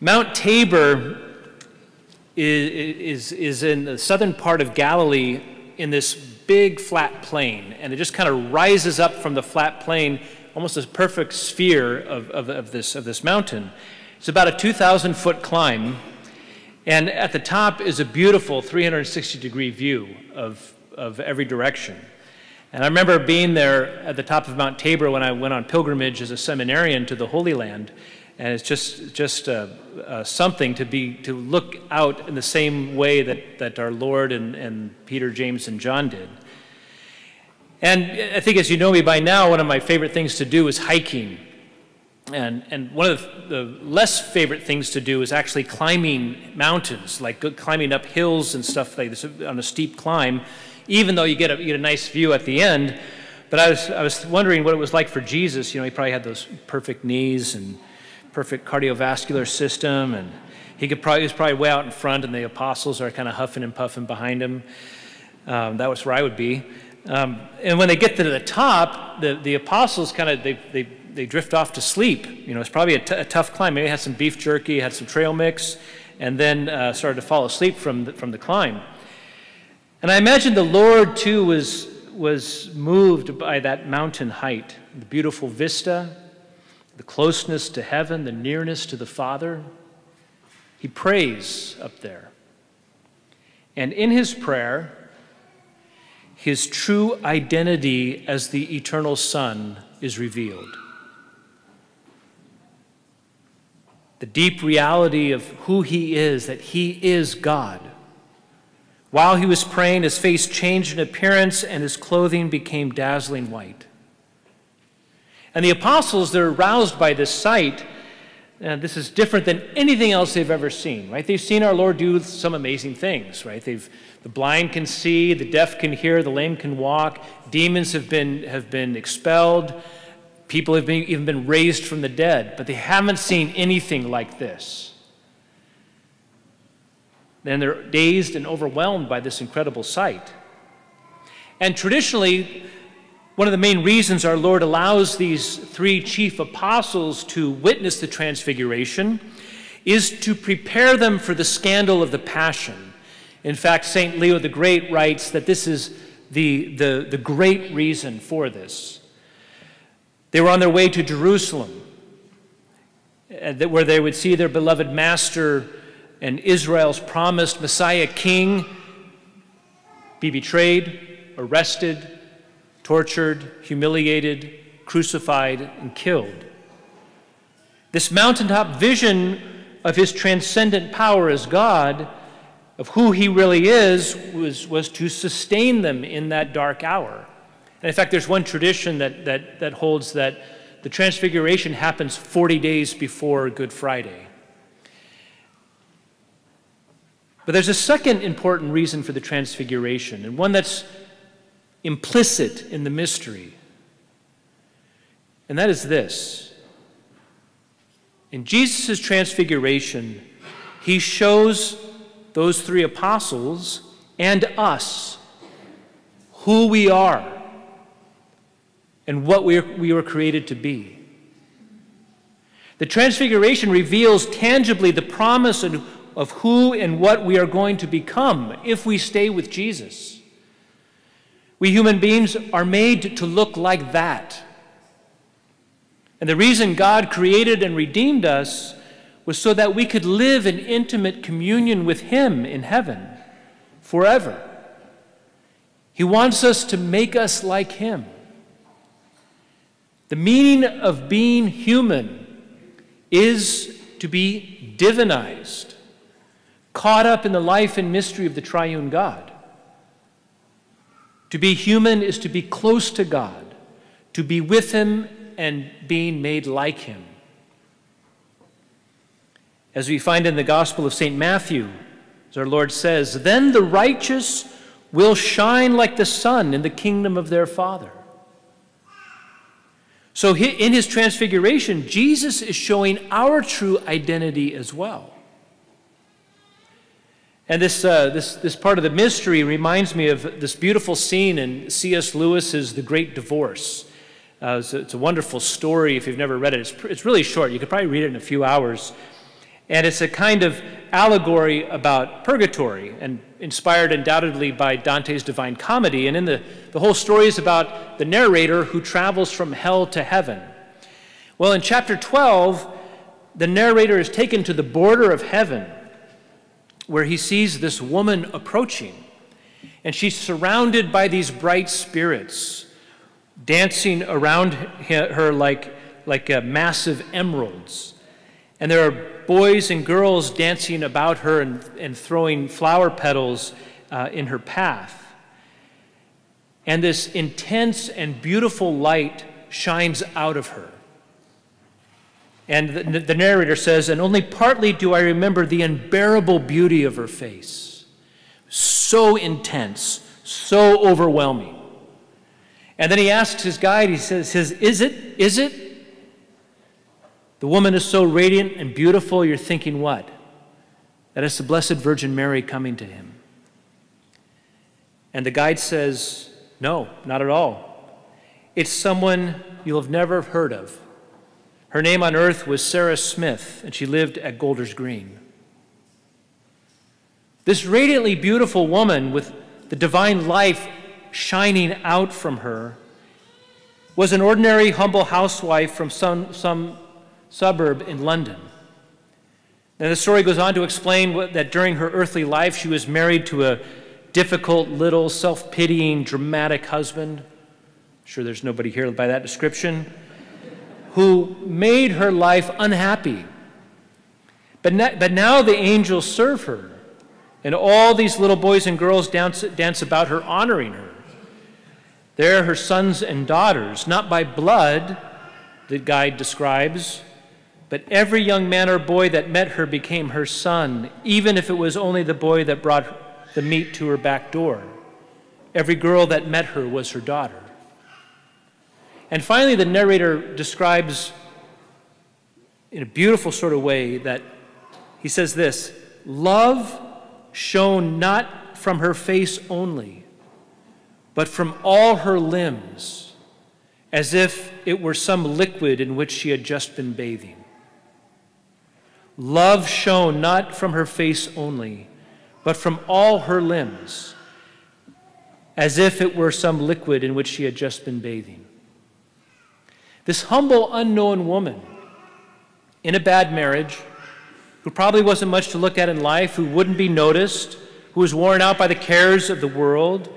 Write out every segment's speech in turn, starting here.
Mount Tabor is in the southern part of Galilee in this big flat plain, and it just kind of rises up from the flat plain, almost a perfect sphere of this mountain. It's about a 2,000 foot climb, and at the top is a beautiful 360 degree view of every direction. And I remember being there at the top of Mount Tabor when I went on pilgrimage as a seminarian to the Holy Land. And it's just something to look out in the same way that our Lord and Peter, James, and John did. And I think, as you know me by now, one of my favorite things to do is hiking. And one of the less favorite things to do is actually climbing mountains, like climbing up hills and stuff like this on a steep climb, even though you get a nice view at the end. But I was wondering what it was like for Jesus. You know, he probably had those perfect knees and perfect cardiovascular system, and he was probably way out in front, and the apostles are kind of huffing and puffing behind him. That was where I would be. And when they get to the top, the apostles kind of they drift off to sleep. You know, it's probably a tough climb. Maybe had some beef jerky, had some trail mix, and then started to fall asleep from the climb. And I imagine the Lord too was moved by that mountain height, the beautiful vista, the closeness to heaven, the nearness to the Father. He prays up there. And in his prayer, his true identity as the eternal Son is revealed. The deep reality of who he is, that he is God. While he was praying, his face changed in appearance and his clothing became dazzling white. And the apostles, they're aroused by this sight. This is different than anything else they've ever seen, right? They've seen our Lord do some amazing things, right? The blind can see, the deaf can hear, the lame can walk, demons have been expelled, people have even been raised from the dead, but they haven't seen anything like this. And they're dazed and overwhelmed by this incredible sight. And traditionally, one of the main reasons our Lord allows these three chief apostles to witness the transfiguration is to prepare them for the scandal of the passion. In fact, St. Leo the Great writes that this is the great reason for this. They were on their way to Jerusalem, where they would see their beloved Master and Israel's promised Messiah King be betrayed, arrested, tortured, humiliated, crucified, and killed. This mountaintop vision of his transcendent power as God, of who he really is, was to sustain them in that dark hour. And in fact, there's one tradition that holds that the transfiguration happens 40 days before Good Friday. But there's a second important reason for the transfiguration, and one that's implicit in the mystery. And that is this. In Jesus' transfiguration, he shows those three apostles and us who we are and what we were created to be. The transfiguration reveals tangibly the promise of who and what we are going to become if we stay with Jesus. We human beings are made to look like that. And the reason God created and redeemed us was so that we could live in intimate communion with him in heaven forever. He wants us to make us like him. The meaning of being human is to be divinized, caught up in the life and mystery of the triune God. To be human is to be close to God, to be with him and being made like him. As we find in the Gospel of St. Matthew, as our Lord says, "Then the righteous will shine like the sun in the kingdom of their Father." So in his transfiguration, Jesus is showing our true identity as well. And this part of the mystery reminds me of this beautiful scene in C.S. Lewis's The Great Divorce. It's a wonderful story if you've never read it. It's really short. You could probably read it in a few hours. And it's a kind of allegory about purgatory, and inspired undoubtedly by Dante's Divine Comedy. And in the whole story is about the narrator who travels from hell to heaven. Well, in chapter 12, the narrator is taken to the border of heaven, where he sees this woman approaching. And she's surrounded by these bright spirits, dancing around her like massive emeralds. And there are boys and girls dancing about her and throwing flower petals in her path. And this intense and beautiful light shines out of her. And the narrator says, "And only partly do I remember the unbearable beauty of her face. So intense, so overwhelming." And then he asks his guide, he says, is it? The woman is so radiant and beautiful, you're thinking what? That it's the Blessed Virgin Mary coming to him. And the guide says, no, not at all. It's someone you'll have never heard of. Her name on earth was Sarah Smith, and she lived at Golders Green. This radiantly beautiful woman with the divine life shining out from her was an ordinary, humble housewife from some suburb in London. And the story goes on to explain that during her earthly life, she was married to a difficult, little, self-pitying, dramatic husband. I'm sure there's nobody here by that description, who made her life unhappy. But now the angels serve her, and all these little boys and girls dance about her, honoring her. They're her sons and daughters, not by blood, the guide describes, but every young man or boy that met her became her son, even if it was only the boy that brought the meat to her back door. Every girl that met her was her daughter. And finally, the narrator describes in a beautiful sort of way that he says this, "Love shone not from her face only, but from all her limbs, as if it were some liquid in which she had just been bathing." Love shone not from her face only, but from all her limbs, as if it were some liquid in which she had just been bathing. This humble, unknown woman in a bad marriage, who probably wasn't much to look at in life, who wouldn't be noticed, who was worn out by the cares of the world.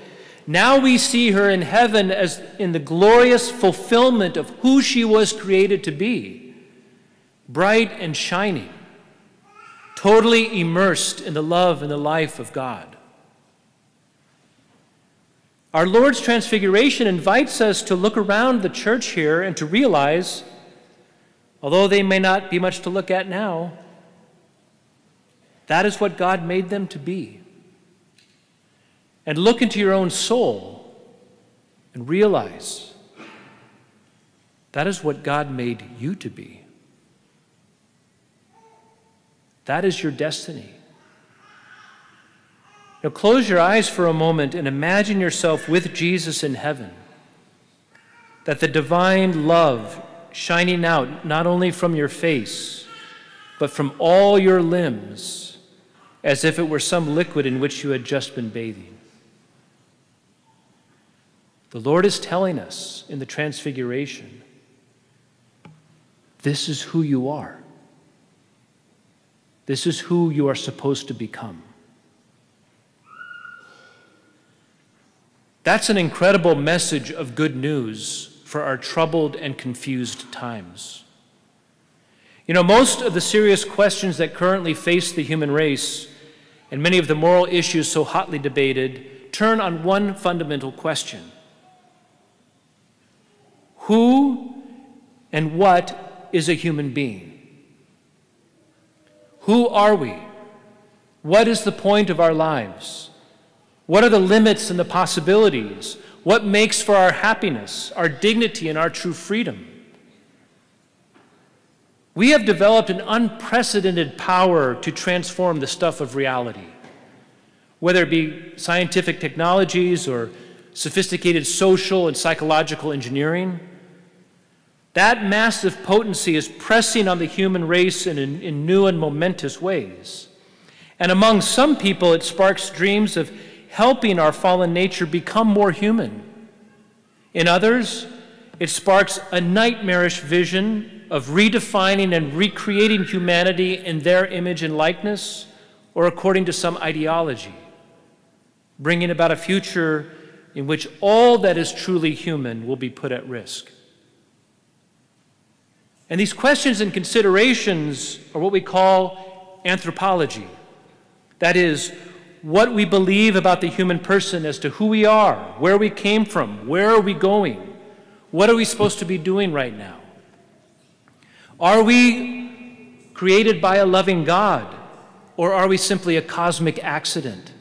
Now we see her in heaven as in the glorious fulfillment of who she was created to be, bright and shining, totally immersed in the love and the life of God. Our Lord's transfiguration invites us to look around the church here and to realize, although they may not be much to look at now, that is what God made them to be. And look into your own soul and realize that is what God made you to be. That is your destiny. Now close your eyes for a moment and imagine yourself with Jesus in heaven, that the divine love shining out not only from your face, but from all your limbs, as if it were some liquid in which you had just been bathing. The Lord is telling us in the Transfiguration, this is who you are. This is who you are supposed to become. That's an incredible message of good news for our troubled and confused times. You know, most of the serious questions that currently face the human race and many of the moral issues so hotly debated turn on one fundamental question. Who and what is a human being? Who are we? What is the point of our lives? What are the limits and the possibilities? What makes for our happiness, our dignity, and our true freedom? We have developed an unprecedented power to transform the stuff of reality, whether it be scientific technologies or sophisticated social and psychological engineering, That massive potency is pressing on the human race in new and momentous ways. And among some people, it sparks dreams of helping our fallen nature become more human. In others, it sparks a nightmarish vision of redefining and recreating humanity in their image and likeness, or according to some ideology, bringing about a future in which all that is truly human will be put at risk. And these questions and considerations are what we call anthropology. That is, what we believe about the human person as to who we are, where we came from, where are we going, what are we supposed to be doing right now? Are we created by a loving God, or are we simply a cosmic accident?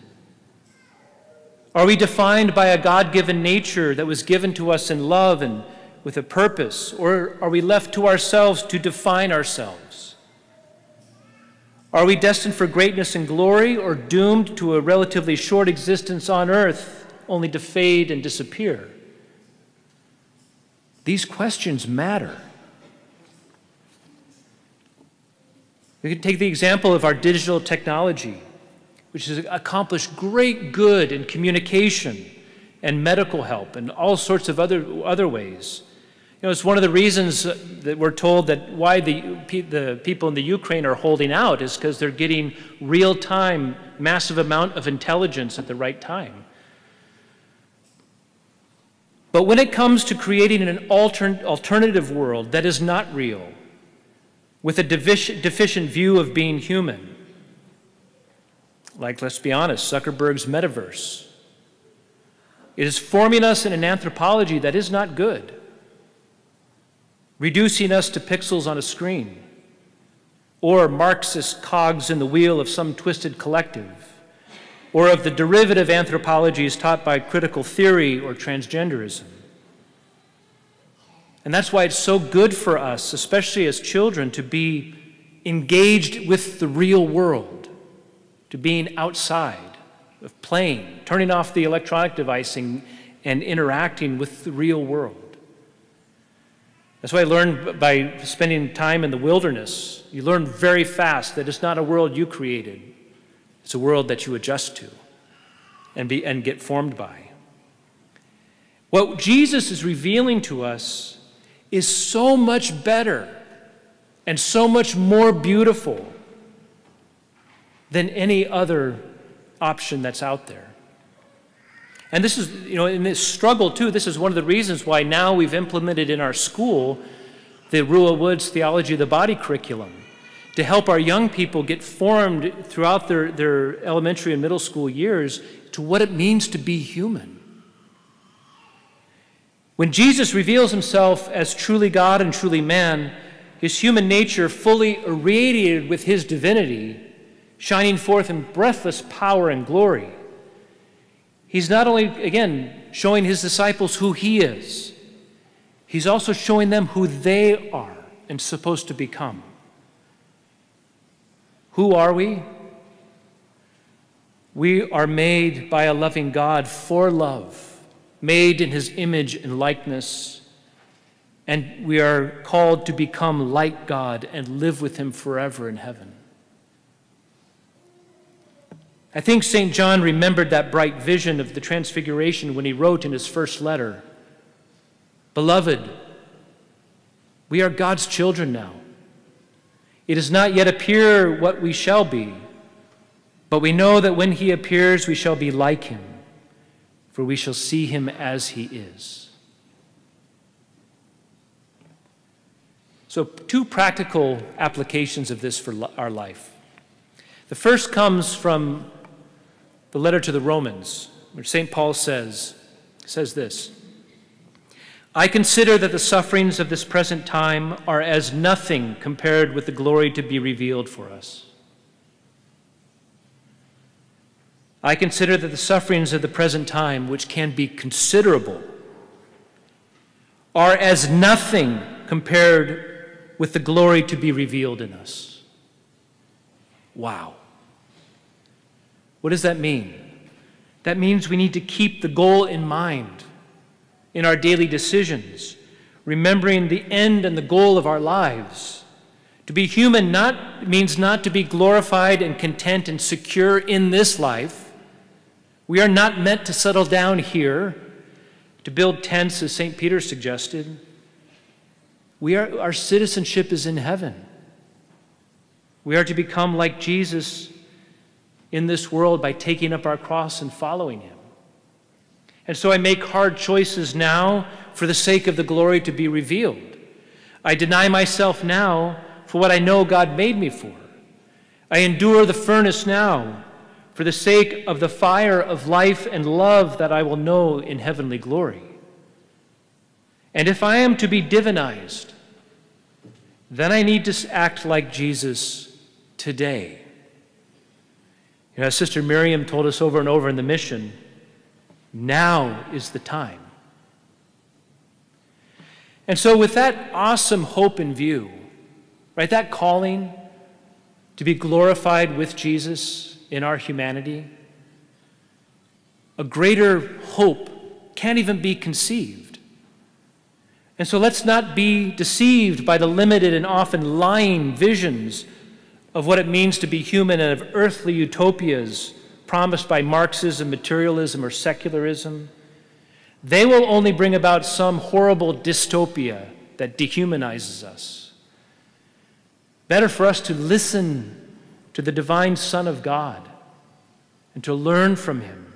Are we defined by a God-given nature that was given to us in love and with a purpose, or are we left to ourselves to define ourselves? Are we destined for greatness and glory, or doomed to a relatively short existence on earth, only to fade and disappear? These questions matter. We can take the example of our digital technology, which has accomplished great good in communication and medical help and all sorts of other ways. You know, it's one of the reasons that we're told that why the people in the Ukraine are holding out is because they're getting real-time, massive amount of intelligence at the right time. But when it comes to creating an alternative world that is not real, with a deficient view of being human, like, let's be honest, Zuckerberg's metaverse, it is forming us in an anthropology that is not good, reducing us to pixels on a screen, or Marxist cogs in the wheel of some twisted collective, or of the derivative anthropologies taught by critical theory or transgenderism. And that's why it's so good for us, especially as children, to be engaged with the real world, to being outside, of playing, turning off the electronic device and interacting with the real world. That's why I learned by spending time in the wilderness. You learn very fast that it's not a world you created. It's a world that you adjust to and get formed by. What Jesus is revealing to us is so much better and so much more beautiful than any other option that's out there. And this is, you know, in this struggle too, this is one of the reasons why now we've implemented in our school the Rua Wood's Theology of the Body curriculum to help our young people get formed throughout their elementary and middle school years to what it means to be human. When Jesus reveals himself as truly God and truly man, his human nature fully irradiated with his divinity, shining forth in breathless power and glory, he's not only, again, showing his disciples who he is, he's also showing them who they are and supposed to become. Who are we? We are made by a loving God for love, made in his image and likeness, and we are called to become like God and live with him forever in heaven. I think St. John remembered that bright vision of the transfiguration when he wrote in his first letter, "Beloved, we are God's children now. It does not yet appear what we shall be, but we know that when he appears, we shall be like him, for we shall see him as he is." So, two practical applications of this for our life. The first comes from the letter to the Romans, where St. Paul says this, "I consider that the sufferings of this present time are as nothing compared with the glory to be revealed for us." I consider that the sufferings of the present time, which can be considerable, are as nothing compared with the glory to be revealed in us. Wow. What does that mean? That means we need to keep the goal in mind in our daily decisions. remembering the end and the goal of our lives. To be human means not to be glorified and content and secure in this life. We are not meant to settle down here, to build tents, as St. Peter suggested. Our citizenship is in heaven. We are to become like Jesus in this world by taking up our cross and following him. And so I make hard choices now for the sake of the glory to be revealed. I deny myself now for what I know God made me for. I endure the furnace now for the sake of the fire of life and love that I will know in heavenly glory. And if I am to be divinized, then I need to act like Jesus today. You know, as Sister Miriam told us over and over in the mission, now is the time. And so with that awesome hope in view, right, that calling to be glorified with Jesus in our humanity, a greater hope can't even be conceived. And so let's not be deceived by the limited and often lying visions of what it means to be human and of earthly utopias promised by Marxism, materialism, or secularism. They will only bring about some horrible dystopia that dehumanizes us. Better for us to listen to the divine Son of God and to learn from him.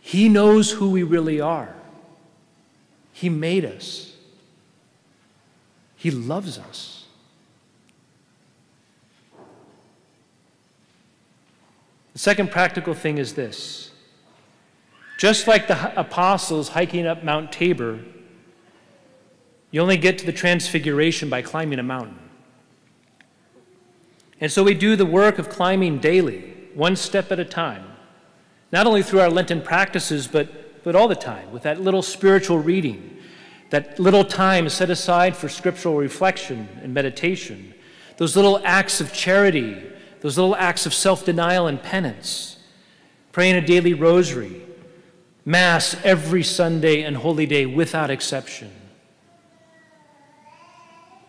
He knows who we really are. He made us. He loves us. The second practical thing is this. Just like the apostles hiking up Mount Tabor, you only get to the transfiguration by climbing a mountain. And so we do the work of climbing daily, one step at a time, not only through our Lenten practices, but all the time, with that little spiritual reading, that little time set aside for scriptural reflection and meditation, those little acts of charity, those little acts of self-denial and penance, praying a daily rosary, Mass every Sunday and Holy Day without exception.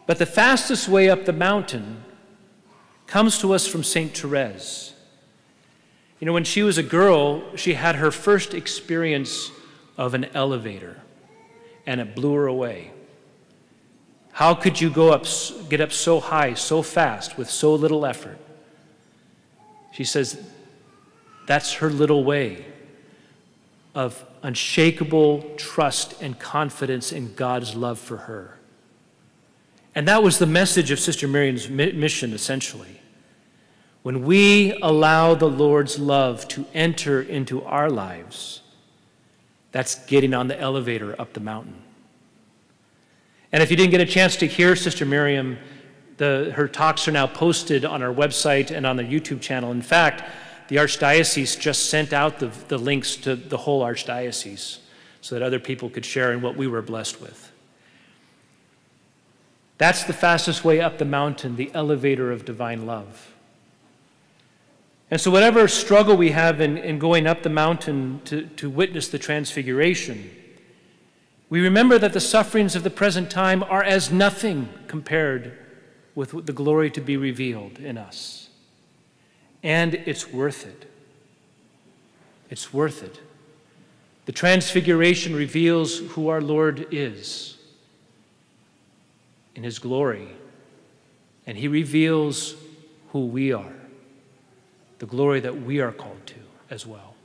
But the fastest way up the mountain comes to us from St. Therese. You know, when she was a girl, she had her first experience of an elevator, and it blew her away. How could you get up so high, so fast, with so little effort? She says that's her little way of unshakable trust and confidence in God's love for her. And that was the message of Sister Miriam's mission, essentially. When we allow the Lord's love to enter into our lives, that's getting on the elevator up the mountain. And if you didn't get a chance to hear Sister Miriam, her talks are now posted on our website and on the YouTube channel. In fact, the Archdiocese just sent out the links to the whole Archdiocese so that other people could share in what we were blessed with. That's the fastest way up the mountain, the elevator of divine love. And so whatever struggle we have in going up the mountain to witness the transfiguration, we remember that the sufferings of the present time are as nothing compared with the glory to be revealed in us. And it's worth it. It's worth it. The transfiguration reveals who our Lord is in his glory, and he reveals who we are. The glory that we are called to as well.